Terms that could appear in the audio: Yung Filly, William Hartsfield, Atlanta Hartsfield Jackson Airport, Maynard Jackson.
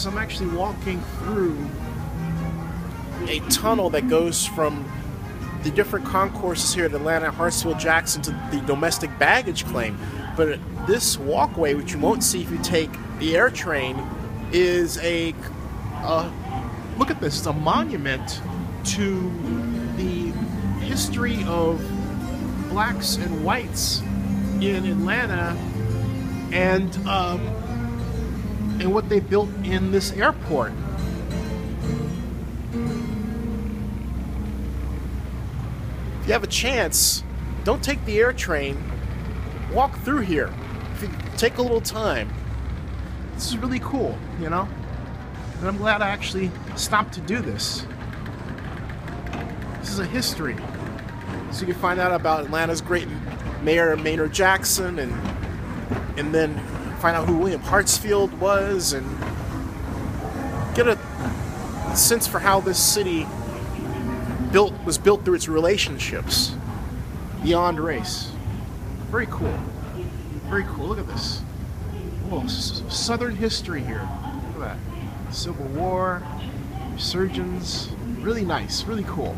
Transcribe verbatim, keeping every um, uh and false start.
because I'm actually walking through a tunnel that goes from the different concourses here at Atlanta Hartsfield Jackson to the domestic baggage claim. But this walkway, which you won't see if you take the air train, is a uh, look at this, it's a monument to the history of blacks and whites in Atlanta, and um, and what they built in this airport. If you have a chance, don't take the air train, walk through here. If you take a little time, this is really cool, you know? And I'm glad I actually stopped to do this. This is a history. So you can find out about Atlanta's great mayor, Maynard Jackson, and and then find out who William Hartsfield was, and get a sense for how this city built was built through its relationships beyond race. Very cool. Very cool. Look at this. Whoa, Southern history here. Look at that. Civil War, resurgence. Really nice. Really cool.